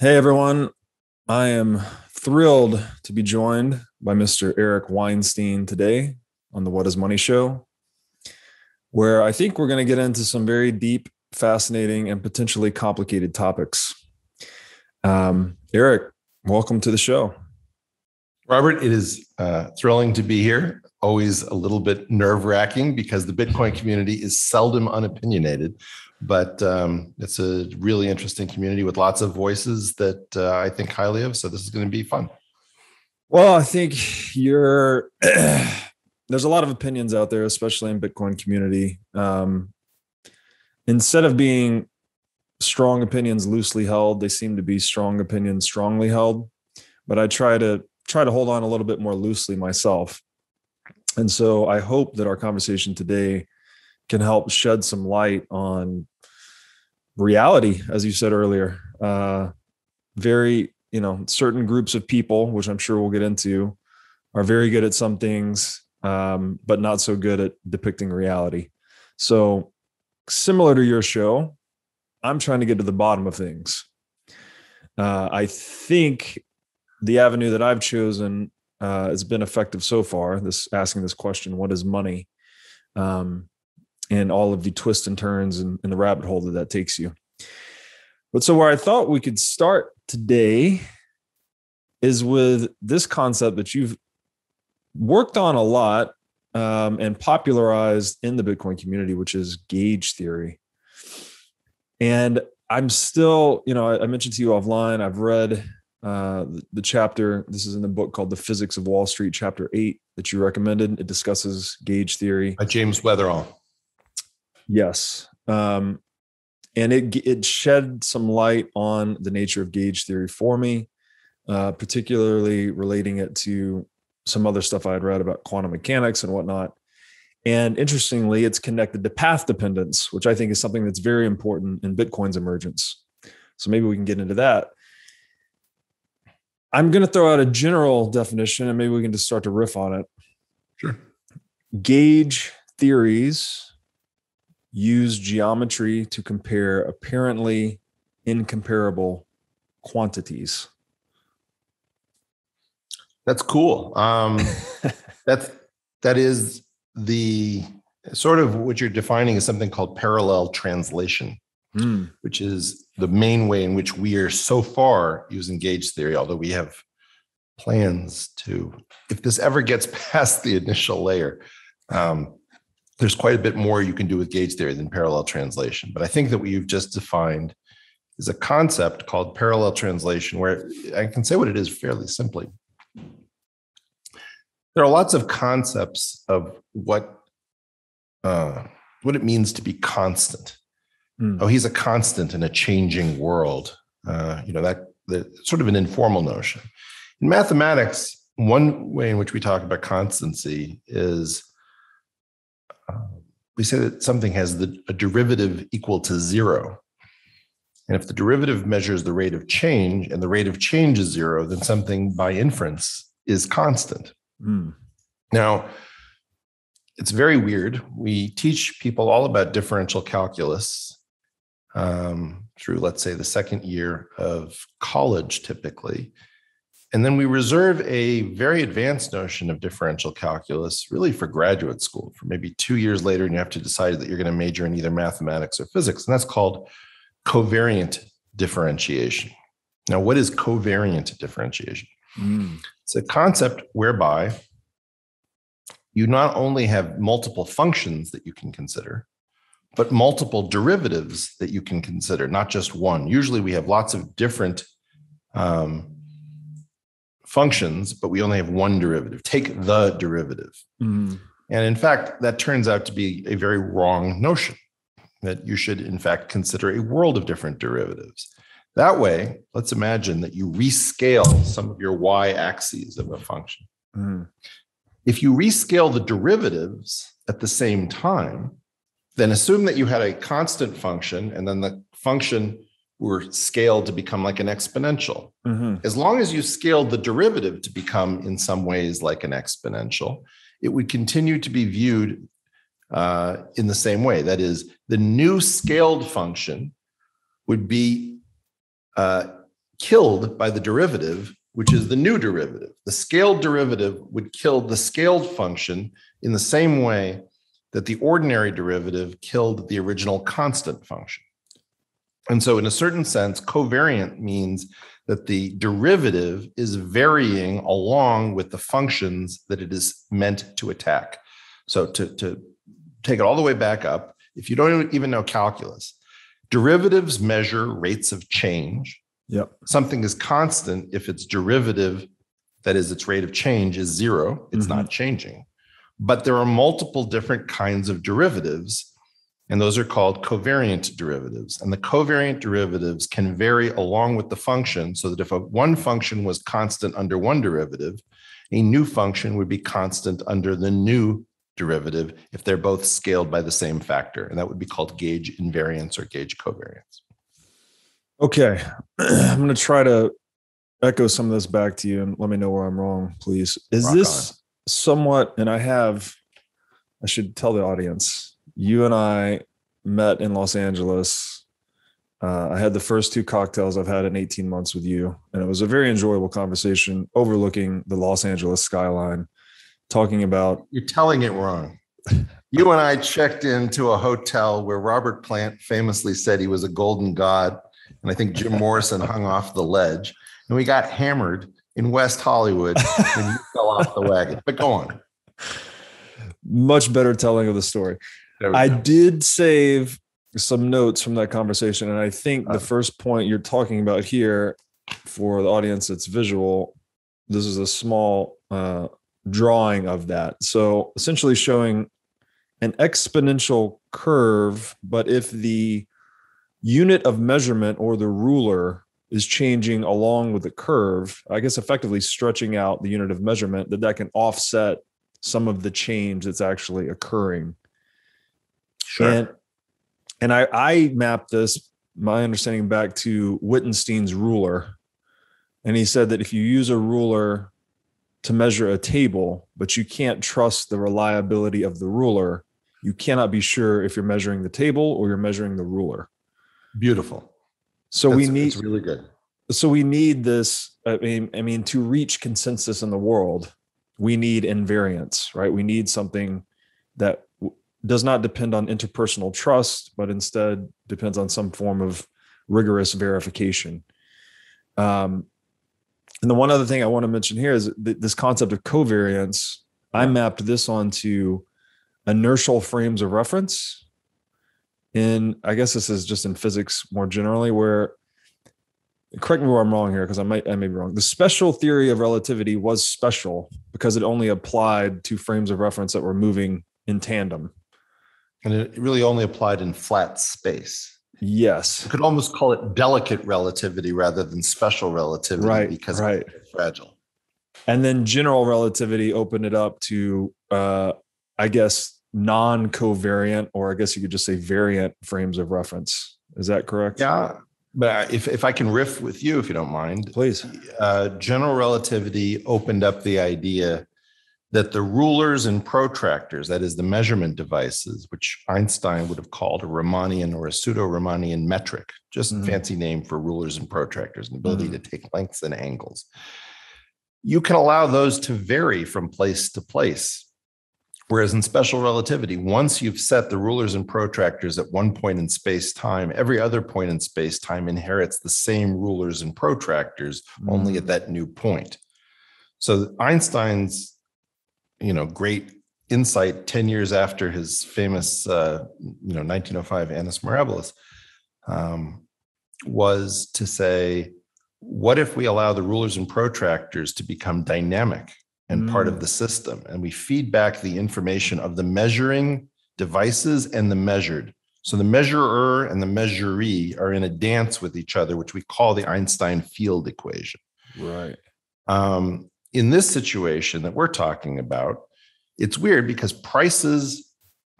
Hey, everyone. I am thrilled to be joined by Mr. Eric Weinstein today on the What Is Money show, where I think we're going to get into some very deep, fascinating, and potentially complicated topics. Eric, welcome to the show. Robert, it is thrilling to be here. Always a little bit nerve-wracking because the Bitcoin community is seldom unopinionated. But it's a really interesting community with lots of voices that I think highly of. So this is going to be fun. Well, I think there's a lot of opinions out there, especially in Bitcoin community. Instead of being strong opinions loosely held, they seem to be strong opinions strongly held. But I try to hold on a little bit more loosely myself. And so I hope that our conversation today can help shed some light on reality, as you said earlier. Certain groups of people, which I'm sure we'll get into, are very good at some things, but not so good at depicting reality. So similar to your show, I'm trying to get to the bottom of things. I think the avenue that I've chosen has been effective so far, asking this question, what is money? And all of the twists and turns and the rabbit hole that takes you. But so where I thought we could start today is with this concept that you've worked on a lot and popularized in the Bitcoin community, which is gauge theory. And I'm still, I mentioned to you offline, I've read the chapter. This is in the book called The Physics of Wall Street, Chapter 8, that you recommended. It discusses gauge theory. By James Weatherall. Yes. And it shed some light on the nature of gauge theory for me, particularly relating it to some other stuff I had read about quantum mechanics and whatnot. And interestingly, it's connected to path dependence, which I think is something that's very important in Bitcoin's emergence. So maybe we can get into that. I'm going to throw out a general definition and maybe we can just start to riff on it. Sure. Gauge theories use geometry to compare apparently incomparable quantities. That's cool. That is the sort of what you're defining is something called parallel translation, which is the main way in which we are so far using gauge theory, although we have plans to, if this ever gets past the initial layer, there's quite a bit more you can do with gauge theory than parallel translation. But I think that what you've just defined is a concept called parallel translation, where I can say what it is fairly simply. There are lots of concepts of what it means to be constant. Oh, he's a constant in a changing world. That's sort of an informal notion. In mathematics, one way in which we talk about constancy is we say that something has a derivative equal to zero. And if the derivative measures the rate of change and the rate of change is zero, then something by inference is constant. Now, it's very weird. We teach people all about differential calculus through, let's say, the second year of college typically. And then we reserve a very advanced notion of differential calculus really for graduate school, for maybe 2 years later, and you have to decide that you're going to major in either mathematics or physics. And that's called covariant differentiation. Now, what is covariant differentiation? It's a concept whereby you not only have multiple functions that you can consider, but multiple derivatives that you can consider, not just one. Usually we have lots of different functions, but we only have one derivative. Take the derivative. And in fact, that turns out to be a very wrong notion, that you should in fact consider a world of different derivatives. That way, let's imagine that you rescale some of your y-axes of a function. If you rescale the derivatives at the same time, then assume that you had a constant function and then the function were scaled to become like an exponential. As long as you scaled the derivative to become in some ways like an exponential, it would continue to be viewed in the same way. That is, the new scaled function would be killed by the derivative, which is the new derivative. The scaled derivative would kill the scaled function in the same way that the ordinary derivative killed the original constant function. And so in a certain sense, covariant means that the derivative is varying along with the functions that it is meant to attack. So to take it all the way back up, if you don't even know calculus, derivatives measure rates of change. Yep. Something is constant if its derivative, that is its rate of change, is zero. It's not changing. But there are multiple different kinds of derivatives, and those are called covariant derivatives. And the covariant derivatives can vary along with the function, so that if one function was constant under one derivative, a new function would be constant under the new derivative if they're both scaled by the same factor. And that would be called gauge invariance or gauge covariance. Okay, I'm going to try to echo some of this back to you and let me know where I'm wrong, please. Is this somewhat, and I should tell the audience, you and I met in Los Angeles. I had the first two cocktails I've had in 18 months with you, and it was a very enjoyable conversation overlooking the Los Angeles skyline, talking about... You're telling it wrong. You and I checked into a hotel where Robert Plant famously said he was a golden god, and I think Jim Morrison hung off the ledge, and we got hammered in West Hollywood and you fell off the wagon. But go on. Much better telling of the story. I did save some notes from that conversation, and I think the first point you're talking about here, for the audience that's visual, this is a small drawing of that. So essentially showing an exponential curve, but if the unit of measurement or the ruler is changing along with the curve, I guess effectively stretching out the unit of measurement, that can offset some of the change that's actually occurring. Sure. And I mapped this, my understanding, back to Wittgenstein's Ruler. And he said that if you use a ruler to measure a table, but you can't trust the reliability of the ruler, you cannot be sure if you're measuring the table or you're measuring the ruler. Beautiful. It's really good. So we need this. I mean, to reach consensus in the world, we need invariance, right? We need something that does not depend on interpersonal trust, but instead depends on some form of rigorous verification. And the one other thing I want to mention here is this concept of covariance. I mapped this onto inertial frames of reference. And I guess this is just in physics more generally, where, correct me where I'm wrong here, because I may be wrong. The special theory of relativity was special because it only applied to frames of reference that were moving in tandem. And it really only applied in flat space. Yes. You could almost call it delicate relativity rather than special relativity, because it's fragile. And then general relativity opened it up to, non-covariant, or I guess you could just say variant frames of reference. Is that correct? Yeah. But if I can riff with you, if you don't mind, please. General relativity opened up the idea that the rulers and protractors, that is the measurement devices, which Einstein would have called a Riemannian or a pseudo-Riemannian metric, just a fancy name for rulers and protractors, an ability to take lengths and angles. You can allow those to vary from place to place. Whereas in special relativity, once you've set the rulers and protractors at one point in space-time, every other point in space-time inherits the same rulers and protractors, only at that new point. So Einstein's, great insight 10 years after his famous, 1905 Annus Mirabilis, was to say, what if we allow the rulers and protractors to become dynamic and part of the system, and we feed back the information of the measuring devices and the measured. So the measurer and the measuree are in a dance with each other, which we call the Einstein field equation. Right. In this situation that we're talking about, it's weird because prices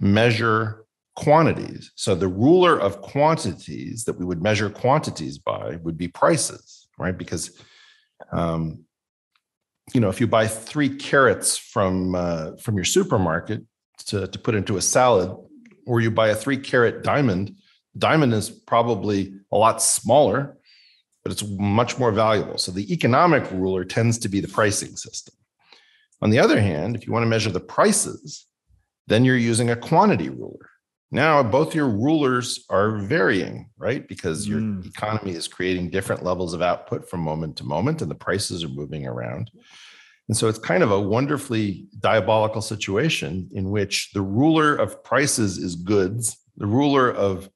measure quantities. So the ruler of quantities that we would measure quantities by would be prices, right? Because, if you buy 3 carrots from your supermarket to put into a salad, or you buy a 3-carat diamond is probably a lot smaller but it's much more valuable. So the economic ruler tends to be the pricing system. On the other hand, if you want to measure the prices, then you're using a quantity ruler. Now, both your rulers are varying, right? Because your economy is creating different levels of output from moment to moment, and the prices are moving around. And so it's kind of a wonderfully diabolical situation in which the ruler of prices is goods, the ruler of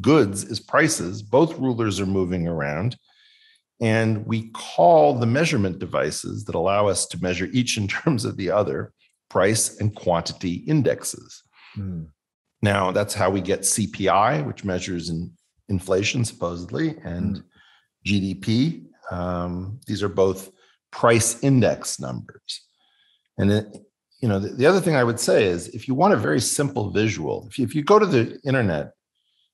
goods is prices, both rulers are moving around. And we call the measurement devices that allow us to measure each in terms of the other price and quantity indexes. Mm. Now, that's how we get CPI, which measures inflation, supposedly, and GDP. These are both price index numbers. And it, you know, the other thing I would say is, if you want a very simple visual, if you go to the internet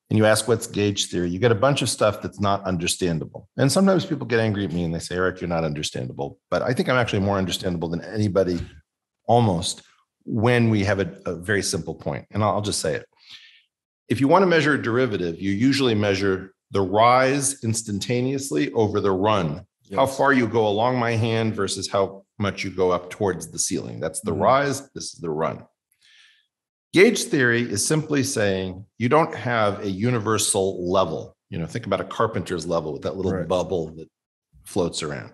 and you ask what's gauge theory, you get a bunch of stuff that's not understandable. And sometimes people get angry at me and they say, Eric, you're not understandable. But I think I'm actually more understandable than anybody almost when we have a very simple point. And I'll just say it. If you want to measure a derivative, you usually measure the rise instantaneously over the run. Yes. How far you go along my hand versus how much you go up towards the ceiling. That's the rise. This is the run. Gauge theory is simply saying you don't have a universal level. You know, think about a carpenter's level with that little bubble that floats around.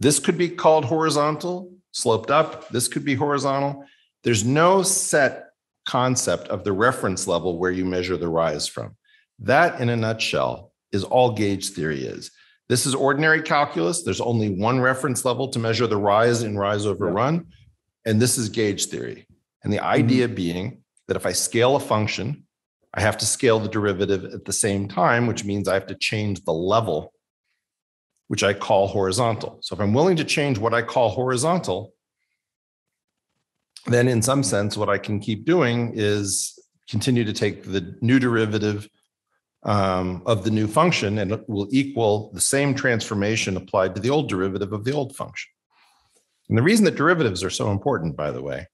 This could be called horizontal, sloped up. This could be horizontal. There's no set concept of the reference level where you measure the rise from. That, in a nutshell, is all gauge theory is. This is ordinary calculus. There's only one reference level to measure the rise in rise over run. And this is gauge theory. And the idea being that if I scale a function, I have to scale the derivative at the same time, which means I have to change the level, which I call horizontal. So if I'm willing to change what I call horizontal, then in some sense, what I can keep doing is continue to take the new derivative of the new function, and it will equal the same transformation applied to the old derivative of the old function. And the reason that derivatives are so important, by the way,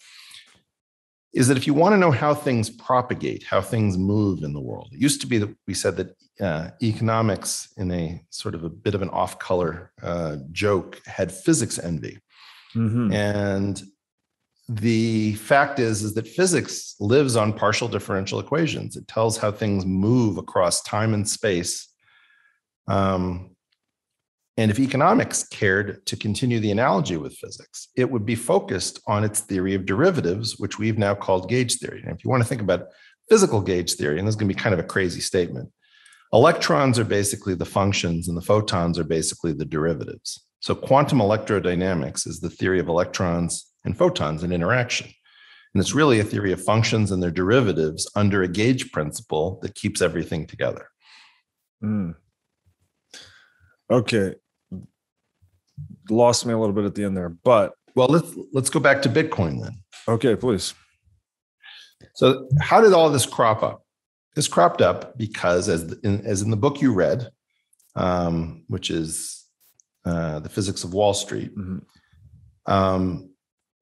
is that if you want to know how things propagate, how things move in the world, it used to be that we said that economics, in a sort of a bit of an off-color joke, had physics envy. And the fact is that physics lives on partial differential equations. It tells how things move across time and space. And if economics cared to continue the analogy with physics, it would be focused on its theory of derivatives, which we've now called gauge theory. And if you want to think about physical gauge theory, and this is going to be kind of a crazy statement, electrons are basically the functions and the photons are basically the derivatives. So quantum electrodynamics is the theory of electrons and photons in interaction. And it's really a theory of functions and their derivatives under a gauge principle that keeps everything together. Okay. Lost me a little bit at the end there, but well, let's go back to Bitcoin then. Okay, please. So how did all this crop up? This cropped up because as in the book you read, which is The Physics of Wall Street,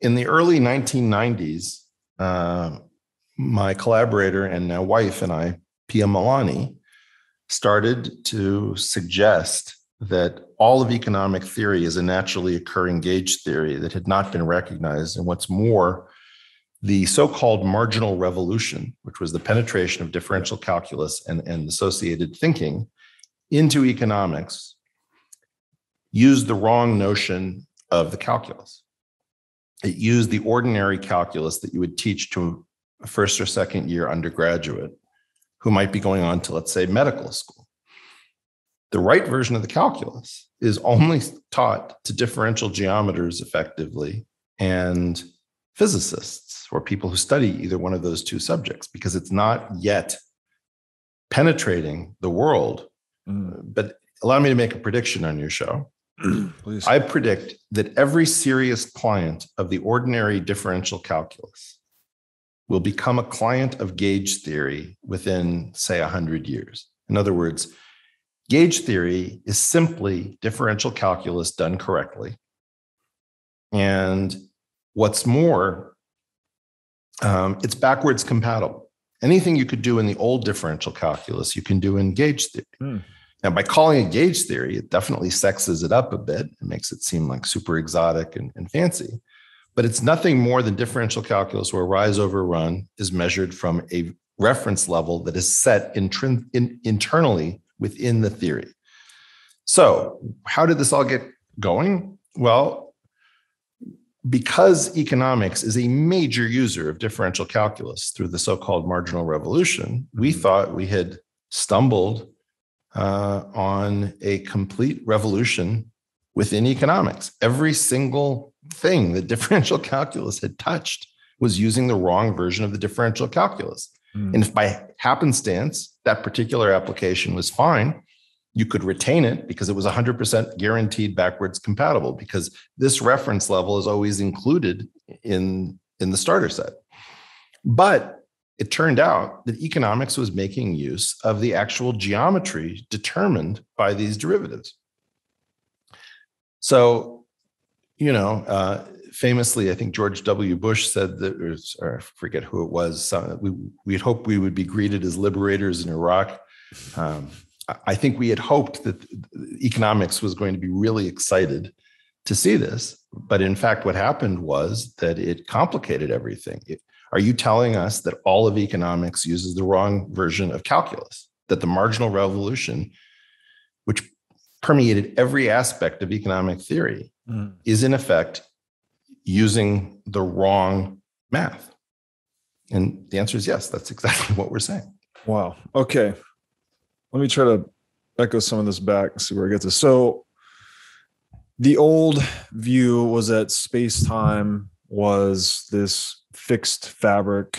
in the early 1990s, my collaborator and now wife and I, Pia Malani, started to suggest that all of economic theory is a naturally occurring gauge theory that had not been recognized. And what's more, the so-called marginal revolution, which was the penetration of differential calculus and associated thinking into economics, used the wrong notion of the calculus. It used the ordinary calculus that you would teach to a first or second year undergraduate who might be going on to, let's say, medical school. The right version of the calculus is only taught to differential geometers effectively and physicists or people who study either one of those two subjects because it's not yet penetrating the world. But allow me to make a prediction on your show. Please. I predict that every serious client of the ordinary differential calculus will become a client of gauge theory within, say, 100 years. In other words, gauge theory is simply differential calculus done correctly. And what's more, it's backwards compatible. Anything you could do in the old differential calculus, you can do in gauge theory. Now, by calling it gauge theory, it definitely sexes it up a bit. It makes it seem like super exotic and fancy, but it's nothing more than differential calculus where rise over run is measured from a reference level that is set internally within the theory. So how did this all get going? Well, because economics is a major user of differential calculus through the so-called marginal revolution, we thought we had stumbled on a complete revolution within economics. Every single thing that differential calculus had touched was using the wrong version of the differential calculus. And if by happenstance, that particular application was fine, you could retain it because it was 100% guaranteed backwards compatible because this reference level is always included in the starter set. But it turned out that economics was making use of the actual geometry determined by these derivatives. So, you know, famously, I think George W. Bush said that, or I forget who it was, we had hoped we would be greeted as liberators in Iraq. I think we had hoped that economics was going to be really excited to see this. But in fact, what happened was that it complicated everything. Are you telling us that all of economics uses the wrong version of calculus? That the marginal revolution, which permeated every aspect of economic theory, is in effect using the wrong math? And the answer is yes, that's exactly what we're saying. Wow. Okay. Let me try to echo some of this back and see where I get to. So the old view was that space-time was this fixed fabric,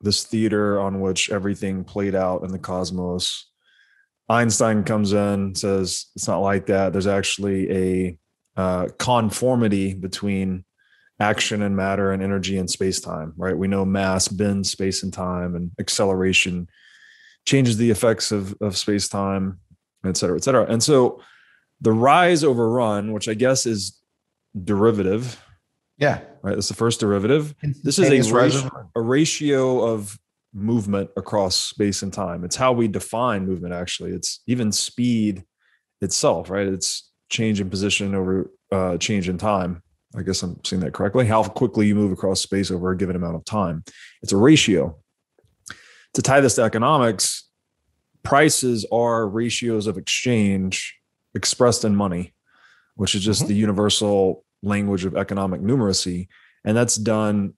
this theater on which everything played out in the cosmos. Einstein comes in, says, it's not like that. There's actually a conformity between action and matter and energy and space-time, right? We know mass bends space and time, and acceleration changes the effects of space-time, et cetera, et cetera. And so the rise over run, which I guess is derivative. Yeah. Right. That's the first derivative. This is a ratio of movement across space and time. It's how we define movement, actually. It's even speed itself, right? It's change in position over change in time. I guess I'm seeing that correctly. How quickly you move across space over a given amount of time. It's a ratio. To tie this to economics, prices are ratios of exchange expressed in money, which is just the universal language of economic numeracy. And that's done,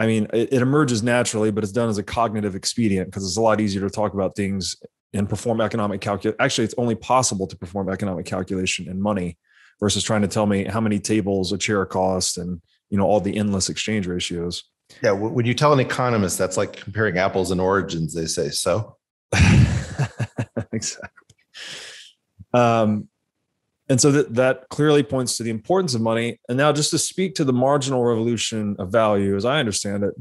I mean, it emerges naturally, but it's done as a cognitive expedient because it's a lot easier to talk about things and perform economic calculation. Actually, it's only possible to perform economic calculation in money versus trying to tell me how many tables a chair costs and, you know, all the endless exchange ratios. Yeah. When you tell an economist, that's like comparing apples and oranges, they say so. Exactly. And so that clearly points to the importance of money. And now just to speak to the marginal revolution of value, as I understand it,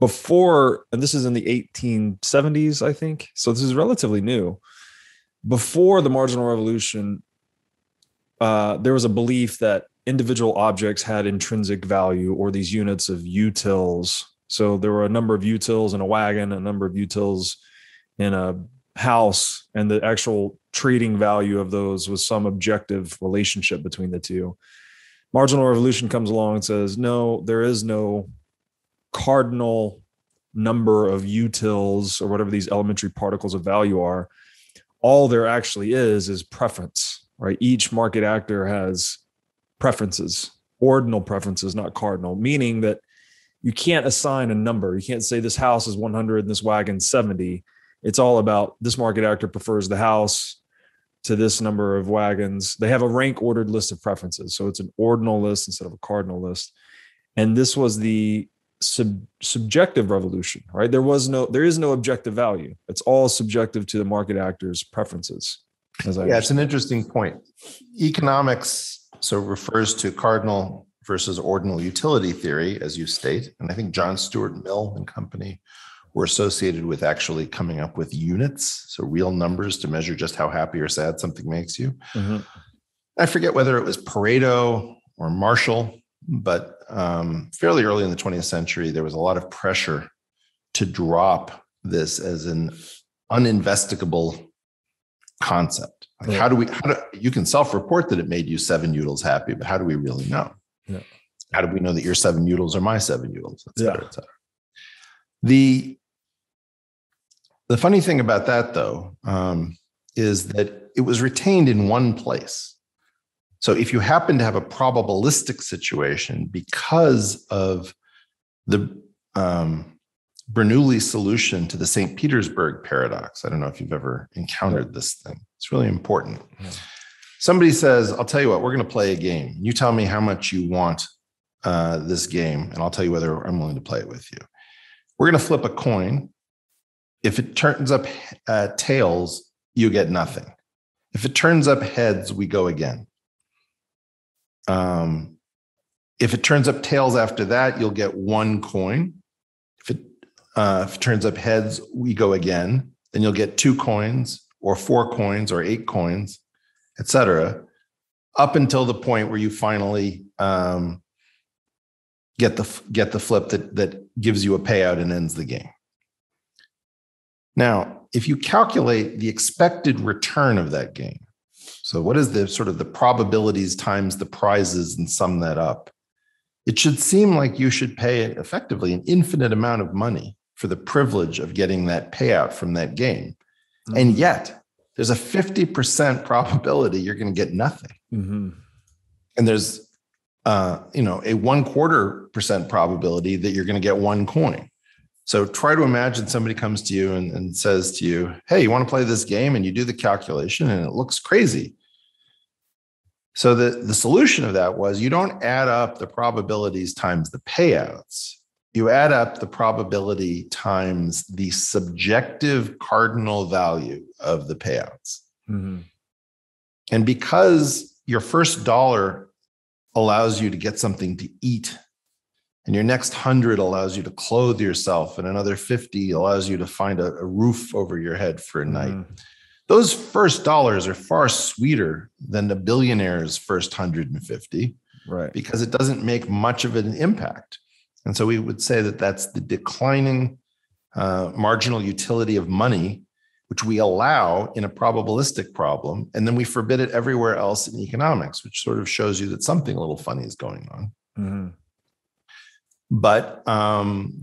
before, and this is in the 1870s, I think, so this is relatively new, before the marginal revolution, there was a belief that individual objects had intrinsic value, or these units of utils. So there were a number of utils in a wagon, a number of utils in a house, and the actual trading value of those was some objective relationship between the two. Marginal revolution comes along and says, no, there is no cardinal number of utils or whatever these elementary particles of value are. All there actually is preference, right? Each market actor has preferences, ordinal preferences, not cardinal, meaning that you can't assign a number. You can't say this house is 100 and this wagon 70. It's all about this market actor prefers the house to this number of wagons. They have a rank ordered list of preferences. So it's an ordinal list instead of a cardinal list. And this was the subjective revolution, right? There is no objective value. It's all subjective to the market actor's preferences. It's an interesting point. Economics so refers to cardinal versus ordinal utility theory, as you state. And I think John Stuart Mill and company were associated with actually coming up with units, so real numbers to measure just how happy or sad something makes you. Mm-hmm. I forget whether it was Pareto or Marshall, but fairly early in the 20th century, there was a lot of pressure to drop this as an uninvestigable concept. Like right. How do you can self-report that it made you seven noodles happy, but how do we really know? Yeah. How do we know that your seven noodles are my seven noodles, et cetera, yeah. et cetera? The funny thing about that, though, is that it was retained in one place. So if you happen to have a probabilistic situation because of the Bernoulli solution to the St. Petersburg paradox, I don't know if you've ever encountered this thing. It's really important. Yeah. Somebody says, I'll tell you what, we're going to play a game. You tell me how much you want this game, and I'll tell you whether I'm willing to play it with you. We're going to flip a coin. If it turns up tails, you get nothing. If it turns up heads, we go again. If it turns up tails after that, you'll get one coin. If it turns up heads, we go again. Then you'll get two coins or four coins or eight coins, et cetera, up until the point where you finally get the flip that gives you a payout and ends the game. Now, if you calculate the expected return of that game, so what is the sort of the probabilities times the prizes and sum that up, it should seem like you should pay effectively an infinite amount of money for the privilege of getting that payout from that game. Mm-hmm. And yet there's a 50% probability you're going to get nothing. Mm-hmm. And there's, a 1/4% probability that you're going to get one coin. So try to imagine somebody comes to you and says to you, hey, you want to play this game? And you do the calculation and it looks crazy. So the solution of that was you don't add up the probabilities times the payouts. You add up the probability times the subjective cardinal value of the payouts. Mm-hmm. And because your first dollar allows you to get something to eat, and your next 100 allows you to clothe yourself, and another 50 allows you to find a roof over your head for a night. Mm-hmm. Those first dollars are far sweeter than the billionaire's first 150, right? Because it doesn't make much of an impact. And so we would say that that's the declining marginal utility of money, which we allow in a probabilistic problem. And then we forbid it everywhere else in economics, which sort of shows you that something a little funny is going on. Mm-hmm. But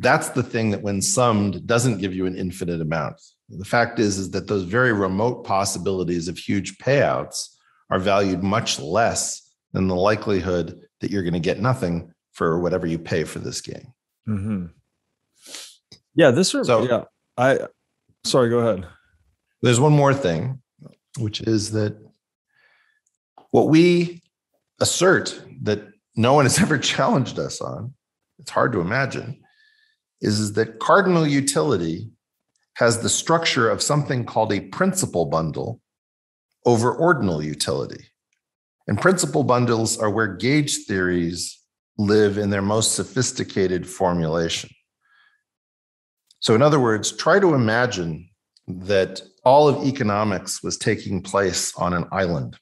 that's the thing that when summed doesn't give you an infinite amount. The fact is that those very remote possibilities of huge payouts are valued much less than the likelihood that you're going to get nothing for whatever you pay for this game. Mm-hmm. Yeah, sorry, go ahead. There's one more thing, which is that what we assert that no one has ever challenged us on, it's hard to imagine, is that cardinal utility has the structure of something called a principal bundle over ordinal utility. And principal bundles are where gauge theories live in their most sophisticated formulation. So in other words, try to imagine that all of economics was taking place on an island.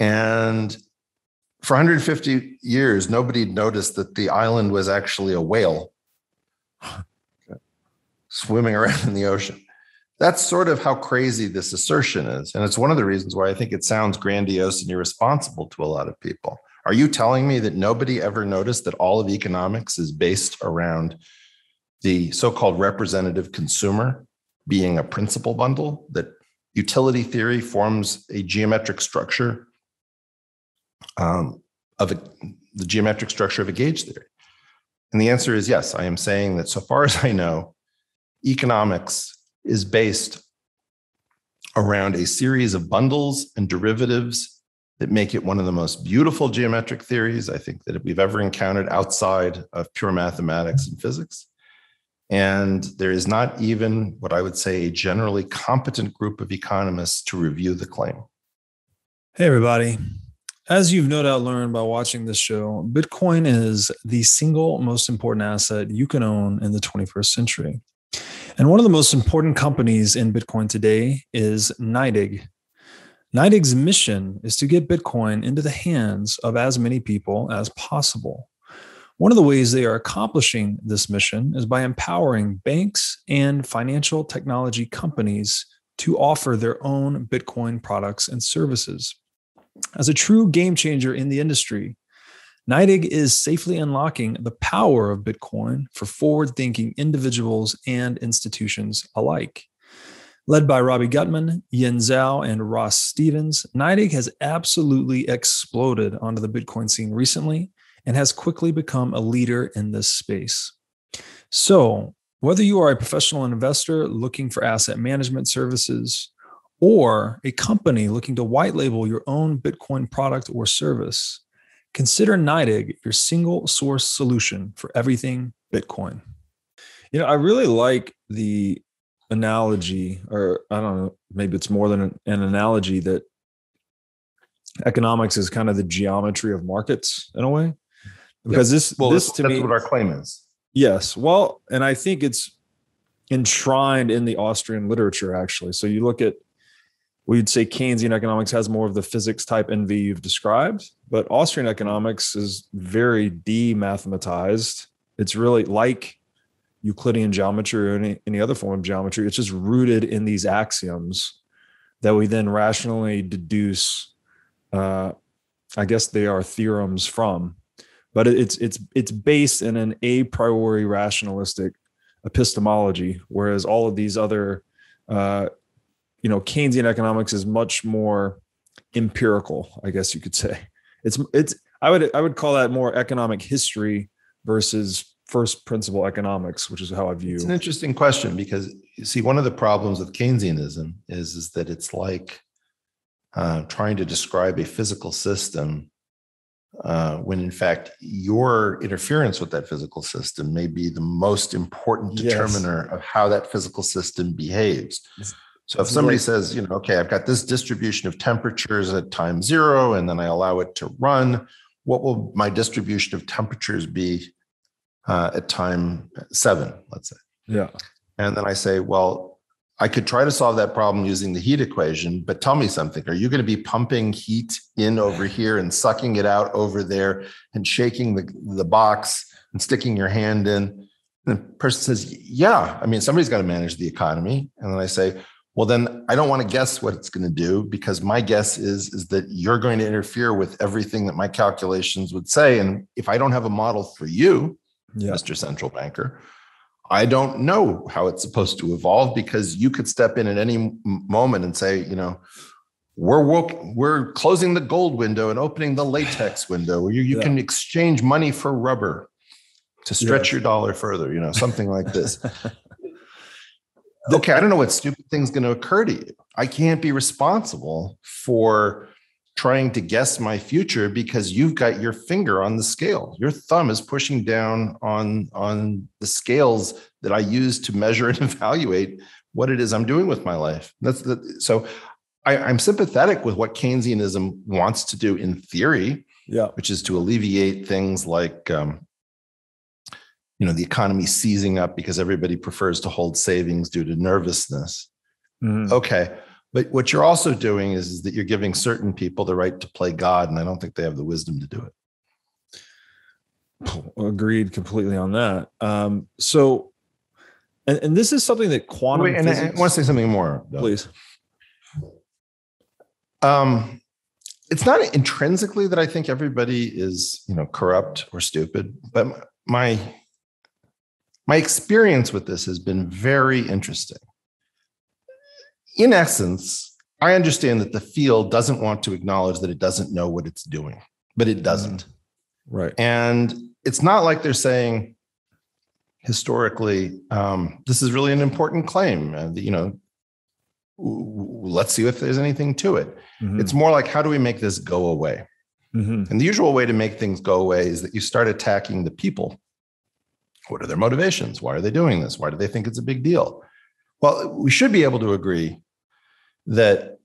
And for 150 years, nobody noticed that the island was actually a whale swimming around in the ocean. That's sort of how crazy this assertion is. And it's one of the reasons why I think it sounds grandiose and irresponsible to a lot of people. Are you telling me that nobody ever noticed that all of economics is based around the so-called representative consumer being a principal bundle, that utility theory forms a geometric structure the geometric structure of a gauge theory? And the answer is yes. I am saying that so far as I know, economics is based around a series of bundles and derivatives that make it one of the most beautiful geometric theories, I think, that we've ever encountered outside of pure mathematics and physics. And there is not even what I would say a generally competent group of economists to review the claim. Hey, everybody. As you've no doubt learned by watching this show, Bitcoin is the single most important asset you can own in the 21st century. And one of the most important companies in Bitcoin today is NYDIG. NYDIG's mission is to get Bitcoin into the hands of as many people as possible. One of the ways they are accomplishing this mission is by empowering banks and financial technology companies to offer their own Bitcoin products and services. As a true game changer in the industry, NYDIG is safely unlocking the power of Bitcoin for forward-thinking individuals and institutions alike. Led by Robbie Gutman, Yin Zhao, and Ross Stevens, NYDIG has absolutely exploded onto the Bitcoin scene recently and has quickly become a leader in this space. So, whether you are a professional investor looking for asset management services or a company looking to white label your own Bitcoin product or service, consider NYDIG your single source solution for everything Bitcoin. You know, I really like the analogy, or I don't know, maybe it's more than an analogy, that economics is kind of the geometry of markets in a way. Because that's what our claim is. Yes. Well, and I think it's enshrined in the Austrian literature, actually. So you look at, we'd say Keynesian economics has more of the physics type NV you've described, but Austrian economics is very demathematized. It's really like Euclidean geometry or any other form of geometry. It's just rooted in these axioms that we then rationally deduce. I guess they are theorems from. But it's based in an a priori rationalistic epistemology, whereas all of these other, Keynesian economics is much more empirical, I guess you could say. I would call that more economic history versus first principle economics, which is how I view. It's an interesting question because you see, one of the problems with Keynesianism is that it's like trying to describe a physical system. When in fact, your interference with that physical system may be the most important determiner of how that physical system behaves. So if somebody says, okay, I've got this distribution of temperatures at time zero, and then I allow it to run, what will my distribution of temperatures be at time seven, let's say? Yeah. And then I say, well, I could try to solve that problem using the heat equation, but tell me something. Are you going to be pumping heat in over here and sucking it out over there and shaking the box and sticking your hand in? And the person says, yeah, I mean, somebody's got to manage the economy. And then I say, well, then I don't want to guess what it's going to do, because my guess is that you're going to interfere with everything that my calculations would say. And if I don't have a model for you, Mr. Central Banker, I don't know how it's supposed to evolve, because you could step in at any moment and say, we're closing the gold window and opening the latex window, where you can exchange money for rubber to stretch your dollar further, something like this. Okay, I don't know what stupid thing's going to occur to you. I can't be responsible for trying to guess my future, because you've got your finger on the scale. Your thumb is pushing down on the scales that I use to measure and evaluate what it is I'm doing with my life. So I'm sympathetic with what Keynesianism wants to do in theory, which is to alleviate things like the economy seizing up because everybody prefers to hold savings due to nervousness. Mm-hmm. Okay. But what you're also doing is that you're giving certain people the right to play God, and I don't think they have the wisdom to do it. Agreed completely on that. So, this is something that quantum physics... And I want to say something more, though. Please. It's not intrinsically that I think everybody is, corrupt or stupid, but my experience with this has been very interesting. In essence, I understand that the field doesn't want to acknowledge that it doesn't know what it's doing, but it doesn't. Right. And it's not like they're saying, historically, this is really an important claim. Let's see if there's anything to it. Mm-hmm. It's more like, how do we make this go away? Mm-hmm. And the usual way to make things go away is that you start attacking the people. What are their motivations? Why are they doing this? Why do they think it's a big deal? Well, we should be able to agree that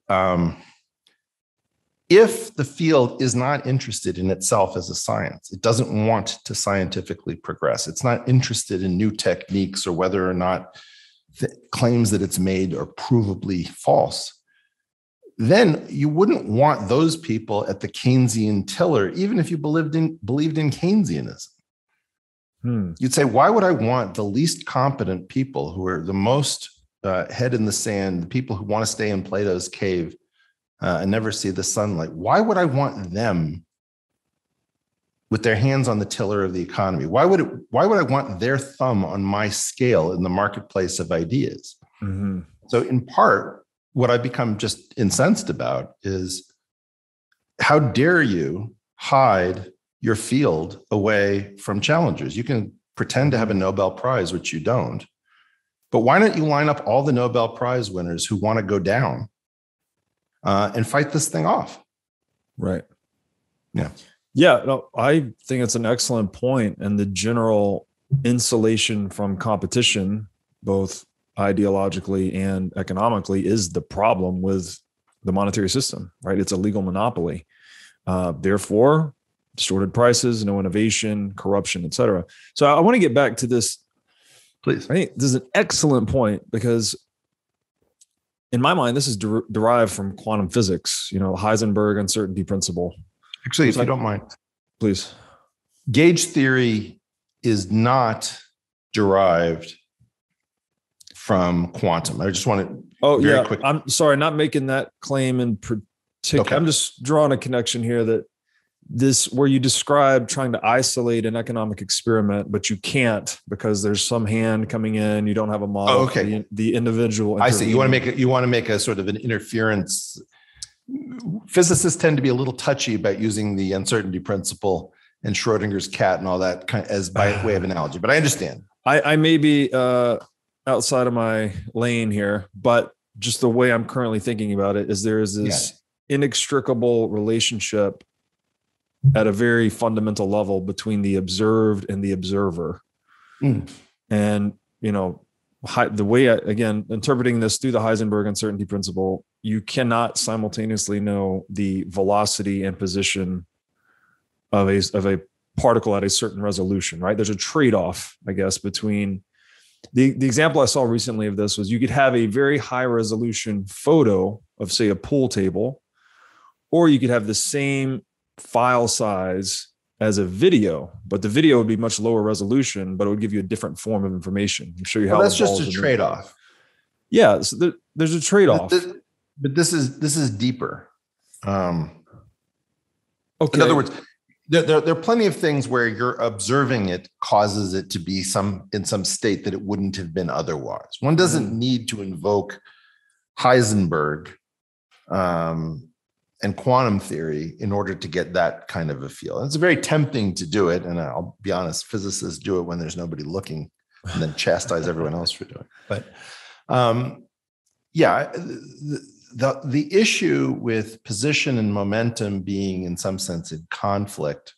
if the field is not interested in itself as a science, it doesn't want to scientifically progress. It's not interested in new techniques or whether or not claims that it's made are provably false. Then you wouldn't want those people at the Keynesian tiller, even if you believed in Keynesianism. You'd say, why would I want the least competent people who are the most head in the sand, the people who want to stay in Plato's cave and never see the sunlight? Why would I want them with their hands on the tiller of the economy? Why would I want their thumb on my scale in the marketplace of ideas? Mm-hmm. So in part, what I become just incensed about is, how dare you hide your field away from challengers? You can pretend to have a Nobel Prize, which you don't, but why don't you line up all the Nobel Prize winners who want to go down and fight this thing off? Right. Yeah. Yeah. No, I think it's an excellent point. And the general insulation from competition, both ideologically and economically, is the problem with the monetary system, right? It's a legal monopoly. Therefore, distorted prices, no innovation, corruption, et cetera. So I want to get back to this. Please. I think this is an excellent point, because in my mind, this is derived from quantum physics, you know, Heisenberg uncertainty principle. Actually, if you don't mind. Please. Gauge theory is not derived from quantum. I just want to quick. I'm sorry, not making that claim in particular. Okay. I'm just drawing a connection here that this, where you describe trying to isolate an economic experiment, but you can't because there's some hand coming in. You don't have a model. Oh, okay. The individual. I see. You want to make a sort of an interference. Physicists tend to be a little touchy about using the uncertainty principle and Schrodinger's cat and all that kind of, as by way of analogy, but I understand. I may be outside of my lane here, but just the way I'm currently thinking about it is there is this inextricable relationship at a very fundamental level between the observed and the observer. And, you know, the way, again, interpreting this through the Heisenberg uncertainty principle, you cannot simultaneously know the velocity and position of a particle at a certain resolution, right? There's a trade-off, I guess, between the example I saw recently of this was you could have a very high resolution photo of, say, a pool table, or you could have the same file size as a video, but the video would be much lower resolution, but it would give you a different form of information. I'm sure you have. That's just a trade-off. Yeah, so there's a trade-off. But this is deeper. Okay. In other words, there are plenty of things where you're observing it causes it to be in some state that it wouldn't have been otherwise. One doesn't need to invoke Heisenberg and quantum theory in order to get that kind of a feel. It's very tempting to do it. And I'll be honest, physicists do it when there's nobody looking and then chastise everyone else for doing it. But the issue with position and momentum being in some sense in conflict,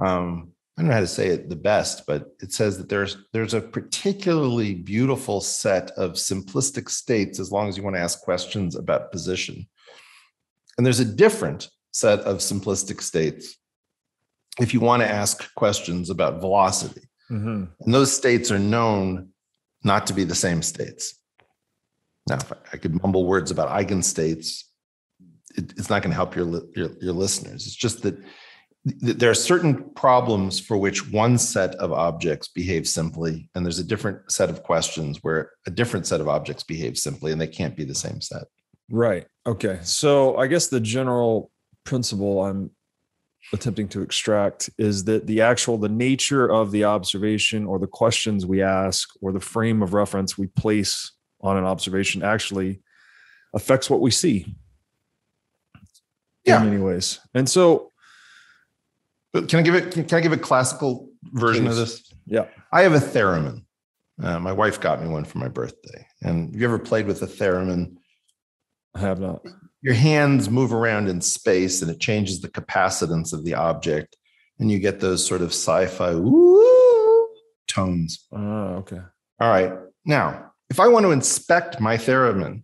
I don't know how to say it the best, but it says that there's a particularly beautiful set of simplistic states as long as you want to ask questions about position. And there's a different set of simplistic states if you want to ask questions about velocity. Mm-hmm. And those states are known not to be the same states. Now, if I could mumble words about eigenstates, it's not going to help your listeners. It's just that there are certain problems for which one set of objects behaves simply, and there's a different set of questions where a different set of objects behave simply, and they can't be the same set. Right. Okay. So I guess the general principle I'm attempting to extract is that the nature of the observation or the questions we ask or the frame of reference we place on an observation actually affects what we see in many ways. And so can I give a classical version of this? Yeah. I have a theremin. My wife got me one for my birthday. And have you ever played with a theremin? I have not. Your hands move around in space and it changes the capacitance of the object. And you get those sort of sci-fi tones. Oh, okay. All right. Now, if I want to inspect my theremin,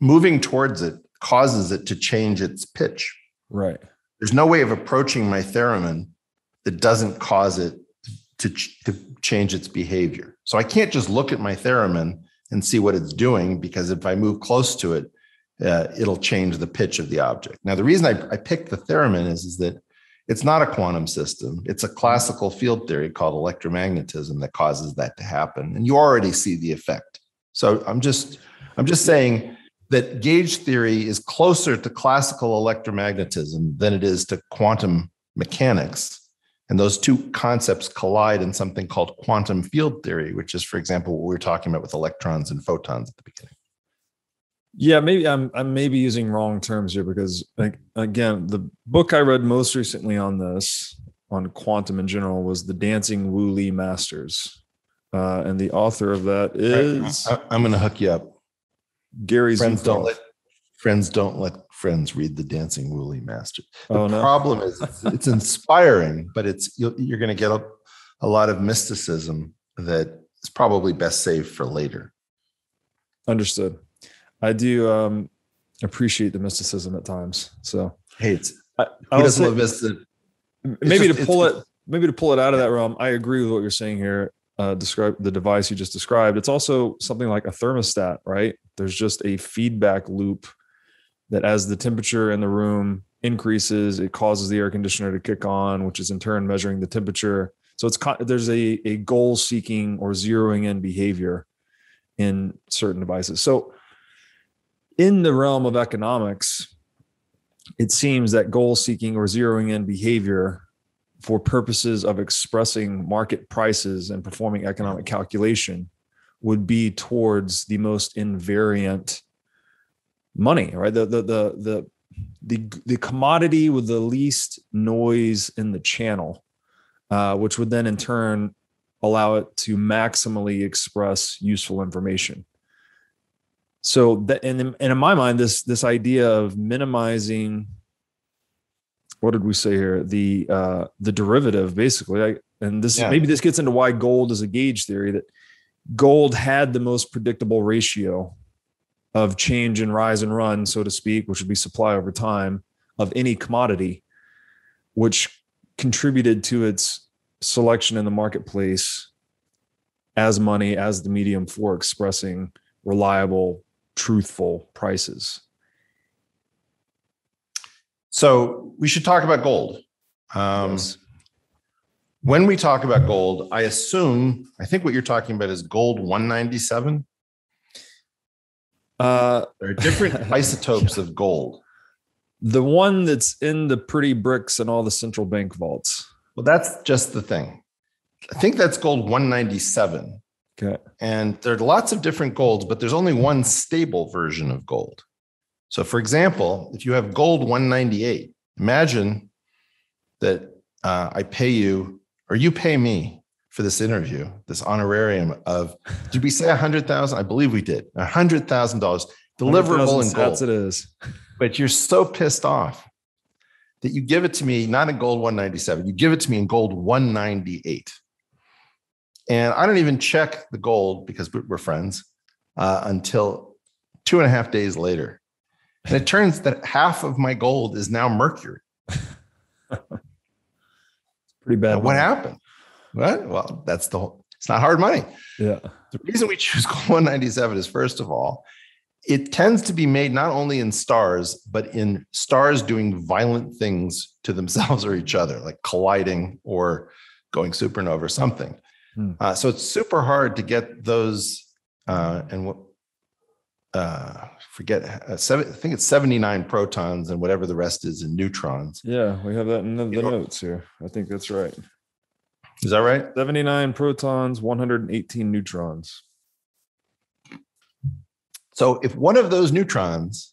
moving towards it causes it to change its pitch. Right. There's no way of approaching my theremin that doesn't cause it to change its behavior. So I can't just look at my theremin and see what it's doing, because if I move close to it, it'll change the pitch of the object. Now, the reason I picked the theremin is that It's not a quantum system. It's a classical field theory called electromagnetism that causes that to happen. And you already see the effect. So I'm just saying that gauge theory is closer to classical electromagnetism than it is to quantum mechanics. And those two concepts collide in something called quantum field theory, which is, for example, what we were talking about with electrons and photons at the beginning. Yeah, maybe I'm using wrong terms here, because, like, again, the book I read most recently on this, on quantum in general, was The Dancing Wu Li Masters. And the author of that is... I'm going to hook you up. Gary Zukov. Friends don't let friends read The Dancing Wu Li Masters. The problem is it's inspiring, but you're going to get a lot of mysticism that is probably best saved for later. Understood. I do appreciate the mysticism at times. So hey, maybe to pull it out of that realm. I agree with what you're saying here. Describe the device you just described. It's also something like a thermostat, right? There's just a feedback loop that as the temperature in the room increases, it causes the air conditioner to kick on, which is in turn measuring the temperature. So there's a goal seeking or zeroing in behavior in certain devices. So in the realm of economics, it seems that goal seeking or zeroing in behavior for purposes of expressing market prices and performing economic calculation would be towards the most invariant money, right? The commodity with the least noise in the channel, which would then in turn allow it to maximally express useful information. So that, and in my mind, this idea of minimizing, what did we say here? The derivative, basically. Maybe this gets into why gold is a gauge theory, that gold had the most predictable ratio of change and rise and run, so to speak, which would be supply over time, of any commodity, which contributed to its selection in the marketplace as money, as the medium for expressing reliable, truthful prices. So we should talk about gold. Yes. When we talk about gold, I think what you're talking about is gold 197. There are different isotopes of gold. The one that's in the pretty bricks and all the central bank vaults. Well, that's just the thing. I think that's gold 197. Okay. And there are lots of different golds, but there's only one stable version of gold. So, for example, if you have gold 198, imagine that I pay you, or you pay me for this interview, this honorarium of, did we say $100,000? I believe we did. $100,000 deliverable in gold. It is. But you're so pissed off that you give it to me, not in gold 197, you give it to me in gold 198. And I don't even check the gold, because we're friends, until 2.5 days later. And it turns that half of my gold is now mercury. It's pretty bad. What happened? What? Well, it's not hard money. Yeah. The reason we choose gold 197 is, first of all, it tends to be made not only in stars, but in stars doing violent things to themselves or each other, like colliding or going supernova or something. So it's super hard to get those, I think it's 79 protons and whatever the rest is in neutrons. Yeah, we have that in the notes here. I think that's right. Is that right? 79 protons, 118 neutrons. So if one of those neutrons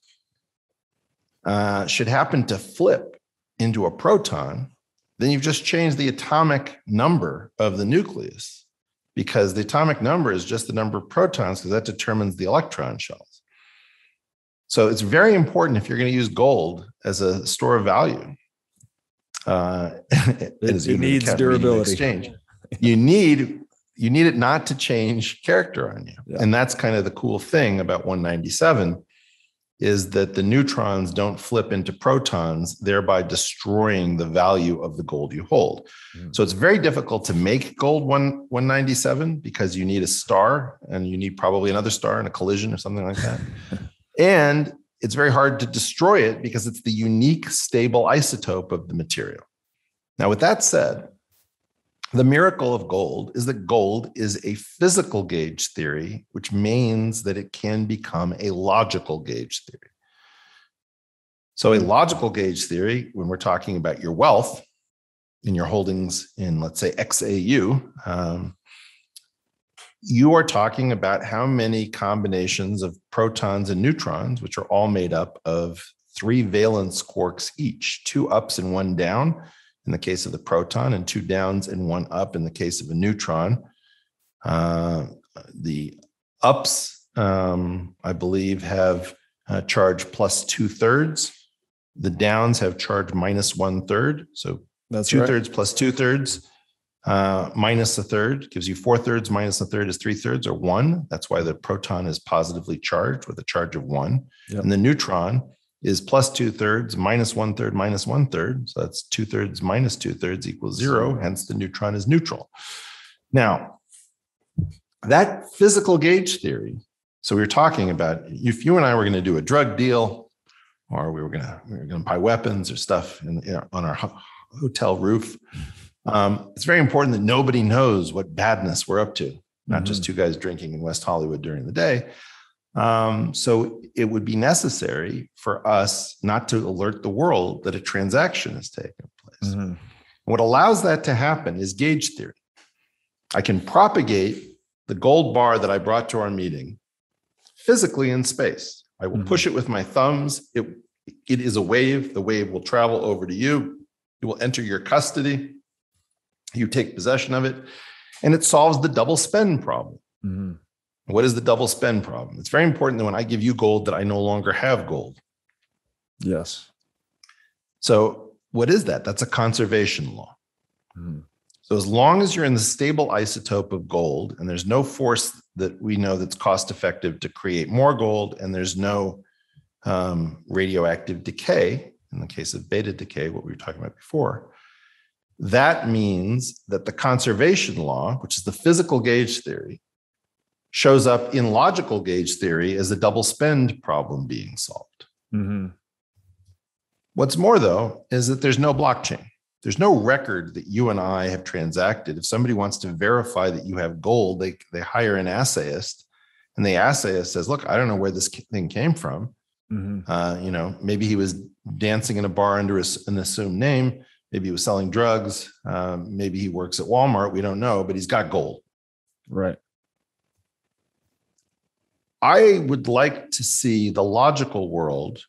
should happen to flip into a proton, then you've just changed the atomic number of the nucleus, because the atomic number is just the number of protons, because that determines the electron shells. So it's very important if you're going to use gold as a store of value. It needs durability. Exchange. You need it not to change character on you. Yeah. And that's kind of the cool thing about 197, is that the neutrons don't flip into protons, thereby destroying the value of the gold you hold. Mm-hmm. So it's very difficult to make gold 197, because you need a star, and you need probably another star in a collision or something like that. And it's very hard to destroy it, because it's the unique stable isotope of the material. Now, with that said, the miracle of gold is that gold is a physical gauge theory, which means that it can become a logical gauge theory. So a logical gauge theory, when we're talking about your wealth and your holdings in, let's say, XAU, you are talking about how many combinations of protons and neutrons, which are all made up of 3 valence quarks each, 2 ups and 1 down in the case of the proton, and 2 downs and 1 up in the case of a neutron. The ups, I believe, have charge plus 2/3. The downs have charge minus 1/3. So that's 2/3 plus 2/3 minus 1/3 gives you 4/3 minus 1/3 is 3/3 or 1. That's why the proton is positively charged with a charge of 1. Yep. And the neutron is plus 2/3 minus 1/3 minus 1/3. So that's 2/3 minus 2/3 equals 0. Hence, the neutron is neutral. Now, that physical gauge theory. So we were talking about if you and I were going to do a drug deal, or we were going to buy weapons or stuff on our hotel roof. It's very important that nobody knows what badness we're up to, not just 2 guys drinking in West Hollywood during the day. So it would be necessary for us not to alert the world that a transaction has taken place. Mm-hmm. What allows that to happen is gauge theory. I can propagate the gold bar that I brought to our meeting physically in space. I will push it with my thumbs. It is a wave. The wave will travel over to you. It will enter your custody. You take possession of it, and it solves the double spend problem. Mm-hmm. What is the double spend problem? It's very important that when I give you gold that I no longer have gold. Yes. So what is that? That's a conservation law. Mm-hmm. So as long as you're in the stable isotope of gold, and there's no force that we know that's cost effective to create more gold, and there's no radioactive decay, in the case of beta decay, what we were talking about before, that means that the conservation law, which is the physical gauge theory, shows up in logical gauge theory as the double spend problem being solved. Mm-hmm. What's more, though, is that there's no blockchain. There's no record that you and I have transacted. If somebody wants to verify that you have gold, they hire an assayist, and the assayist says, look, I don't know where this thing came from. Mm-hmm. Maybe he was dancing in a bar under an assumed name. Maybe he was selling drugs. Maybe he works at Walmart. We don't know, but he's got gold. Right. I would like to see the logical world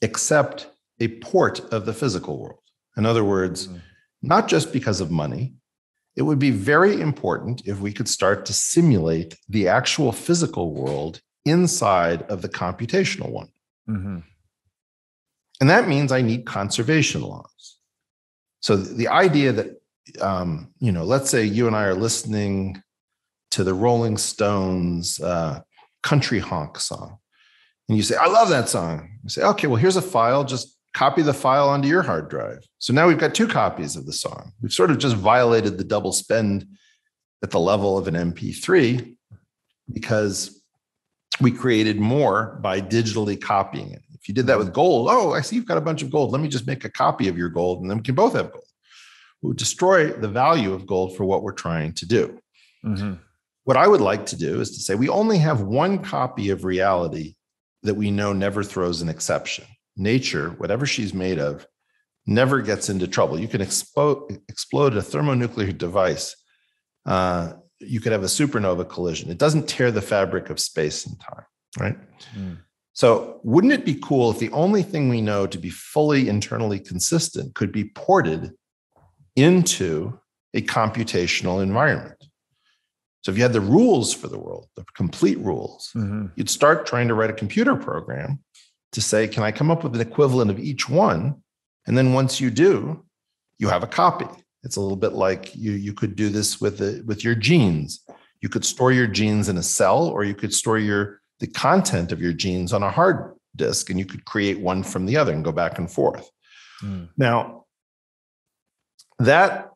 accept a port of the physical world. In other words, not just because of money, it would be very important if we could start to simulate the actual physical world inside of the computational one. Mm-hmm. And that means I need conservation laws. So the idea that, let's say you and I are listening to the Rolling Stones Country Honk song. And you say, I love that song. You say, okay, well, here's a file. Just copy the file onto your hard drive. So now we've got 2 copies of the song. We've sort of just violated the double spend at the level of an MP3 because we created more by digitally copying it. If you did that with gold, oh, I see you've got a bunch of gold. Let me just make a copy of your gold, and then we can both have gold. We'll destroy the value of gold for what we're trying to do. Mm-hmm. What I would like to do is to say we only have 1 copy of reality that we know never throws an exception. Nature, whatever she's made of, never gets into trouble. You can explode a thermonuclear device. You could have a supernova collision. It doesn't tear the fabric of space and time, right? Mm. So wouldn't it be cool if the only thing we know to be fully internally consistent could be ported into a computational environment? So if you had the rules for the world, the complete rules, you'd start trying to write a computer program to say, can I come up with an equivalent of each one? And then once you do, you have a copy. It's a little bit like you could do this with your genes. You could store your genes in a cell, or you could store the content of your genes on a hard disk, and you could create one from the other and go back and forth. Mm. Now, that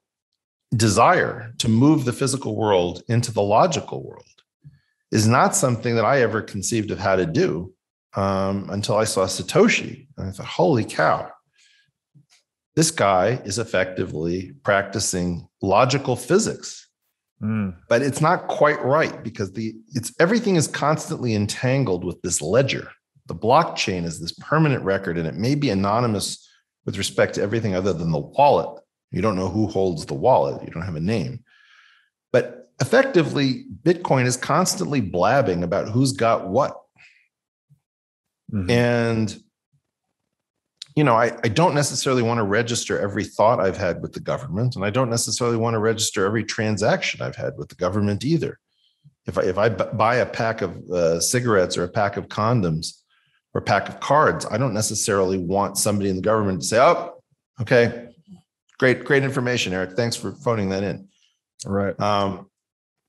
desire to move the physical world into the logical world is not something that I ever conceived of how to do until I saw Satoshi. And I thought, holy cow, this guy is effectively practicing logical physics. But it's not quite right because everything is constantly entangled with this ledger. The blockchain is this permanent record, and it may be anonymous with respect to everything other than the wallet. You don't know who holds the wallet. You don't have a name. But effectively, Bitcoin is constantly blabbing about who's got what. Mm-hmm. And, you know, I don't necessarily want to register every thought I've had with the government, and I don't necessarily want to register every transaction I've had with the government either. If I buy a pack of cigarettes or a pack of condoms or a pack of cards, I don't necessarily want somebody in the government to say, oh, okay, great information, Eric. Thanks for phoning that in. Right.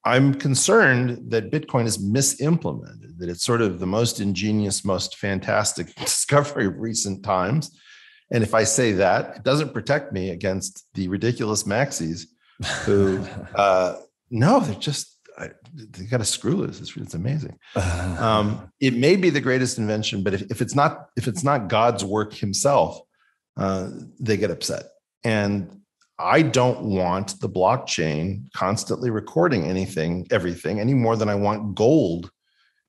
I'm concerned that Bitcoin is misimplemented, that it's sort of the most ingenious, most fantastic discovery of recent times. And if I say that, it doesn't protect me against the ridiculous maxis who, they got a screw loose. It's amazing. It may be the greatest invention, but if it's not God's work himself, they get upset. And I don't want the blockchain constantly recording everything, any more than I want gold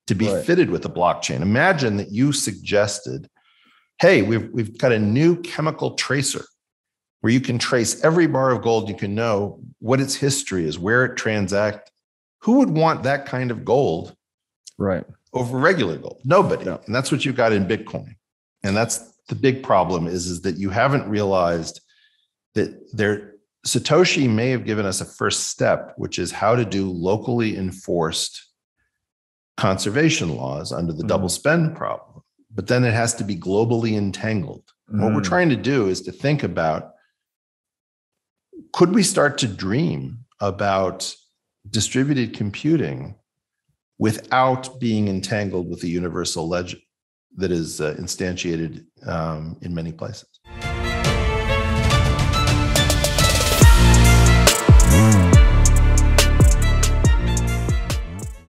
to be fitted with the blockchain. Imagine that you suggested, hey, we've got a new chemical tracer where you can trace every bar of gold. You can know what its history is, where it transacts. Who would want that kind of gold over regular gold? Nobody. Yeah. And that's what you've got in Bitcoin. And that's the big problem is that you haven't realized that Satoshi may have given us a first step, which is how to do locally enforced conservation laws under the double spend problem. But then it has to be globally entangled. What we're trying to do is to think about, could we start to dream about distributed computing without being entangled with the universal ledger that is instantiated in many places?